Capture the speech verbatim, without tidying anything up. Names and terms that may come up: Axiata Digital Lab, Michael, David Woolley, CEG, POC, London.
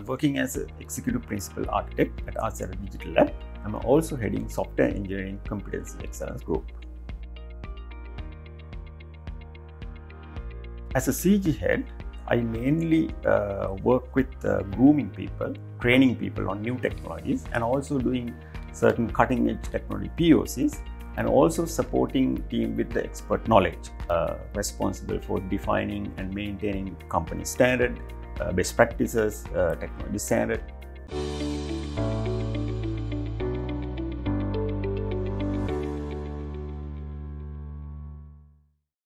I'm working as an Executive Principal Architect at Axiata Digital Lab. I'm also heading Software Engineering Competency Excellence Group. As a C E G head, I mainly uh, work with uh, grooming people, training people on new technologies, and also doing certain cutting-edge technology P O Cs, and also supporting team with the expert knowledge, uh, responsible for defining and maintaining company standard, uh, best practices, uh, technology standard.